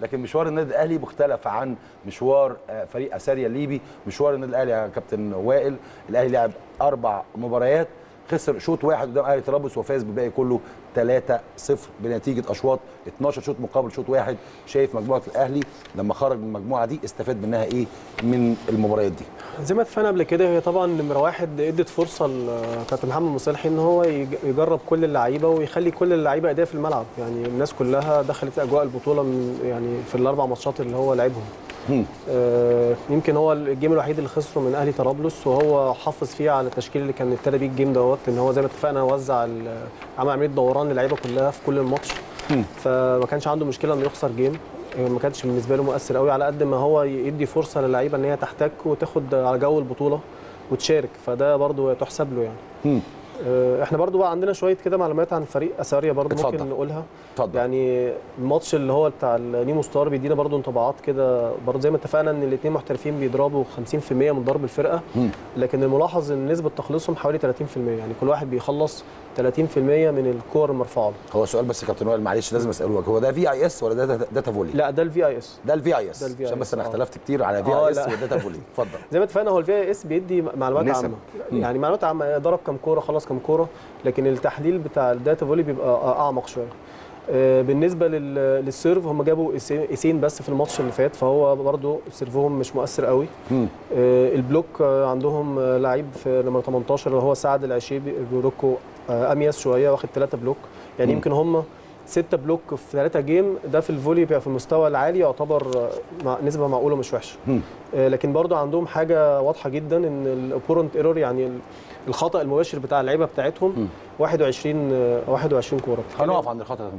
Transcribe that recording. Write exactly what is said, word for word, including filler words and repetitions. لكن مشوار النادي الاهلي مختلف عن مشوار فريق اساريا الليبي. مشوار النادي الاهلي يا كابتن وائل، الاهلي لعب اربع مباريات، خسر شوط واحد قدام اهلي طرابلس وفاز بالباقي كله ثلاثة صفر بنتيجه اشواط اتناشر شوط مقابل شوط واحد. شايف مجموعه الاهلي لما خرج من المجموعه دي استفاد منها ايه من المباريات دي؟ زي ما اتفقنا قبل كده، هي طبعا نمره واحد ادت فرصه لكابتن محمد مصلحي ان هو يجرب كل اللعيبه ويخلي كل اللعيبه اداء في الملعب، يعني الناس كلها دخلت اجواء البطوله من يعني في الاربع ماتشات اللي هو لعبهم. آه يمكن هو الجيم الوحيد اللي خسره من اهلي طرابلس وهو حافظ فيه على التشكيل اللي كان ابتدى بيه الجيم دوت، لان هو زي ما اتفقنا وزع عمل عمليه دوران للعيبه كلها في كل الماتش، فما كانش عنده مشكله انه يخسر جيم، ما كانش بالنسبه له مؤثر قوي على قد ما هو يدي فرصه للعيبه ان هي تحتك وتاخد على جو البطوله وتشارك، فده برده تحسب له يعني. احنا برضو بقى عندنا شويه كده معلومات عن فريق اساريا برضو ممكن نقولها. اتفضل. يعني الماتش اللي هو بتاع النيمو ستار بيدينا برضو انطباعات كده، برضو زي ما اتفقنا ان الاثنين محترفين بيضربوا خمسين في المية من ضرب الفرقه، لكن الملاحظ ان نسبه تخليصهم حوالي ثلاثين في المية، يعني كل واحد بيخلص ثلاثين في المية من الكور المرفوعه. هو سؤال بس يا كابتن وائل معلش لازم اسالوك، هو ده في اي اس ولا ده داتا فولي؟ لا ده الفي اي اس. ده الفي اي اس عشان بس انا اختلفت كتير على في اي اس وداتا فولي. اتفضل. زي ما اتفقنا هو الفي اي اس بيدي معلومات عامه، يعني معلومات عامه ضرب كام كوره خلاص كم كوره، لكن التحليل بتاع الداتا فولي بيبقى اعمق شويه. بالنسبه للسيرف هم جابوا قيسين بس في الماتش اللي فات، فهو برده سيرفهم مش مؤثر قوي. البلوك عندهم لعيب في نمره تمنتاشر اللي هو سعد العشيبي بلوكه اميز شويه واخد ثلاثة بلوك، يعني يمكن هم ستة بلوك في ثلاثة جيم، ده في الفولي بيبقى في المستوى العالي يعتبر نسبه معقوله مش وحشه. لكن برده عندهم حاجه واضحه جدا ان الاوبورنت ايرور، يعني الخطأ المباشر بتاع اللعيبه بتاعتهم واحد وعشرين واحد وعشرين كوره. هنقف عند الخطأ